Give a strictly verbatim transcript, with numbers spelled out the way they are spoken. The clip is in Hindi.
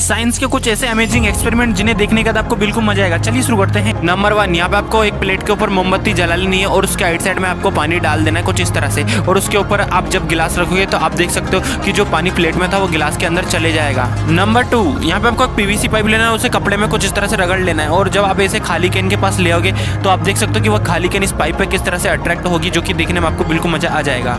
साइंस के कुछ ऐसे अमेजिंग एक्सपेरिमेंट जिन्हें देखने के बाद आपको बिल्कुल मजा आएगा। चलिए शुरू करते हैं। नंबर वन, यहाँ पे आपको एक प्लेट के ऊपर मोमबत्ती जलानी है और उसके आइट साइड में आपको पानी डाल देना है कुछ इस तरह से, और उसके ऊपर आप जब गिलास रखोगे तो आप देख सकते हो कि जो पानी प्लेट में था वो गिलास के अंदर चले जाएगा। नंबर टू, यहाँ पे आपको एक पीवीसी पाइप लेना है, उसे कपड़े में कुछ इस तरह से रगड़ लेना है और जब आप ऐसे खाली कैन के पास ले आओगे तो आप देख सकते हो कि वह खाली कैन इस पाइप पर किस तरह से अट्रैक्ट होगी, जो कि देखने में आपको बिल्कुल मजा आ जाएगा।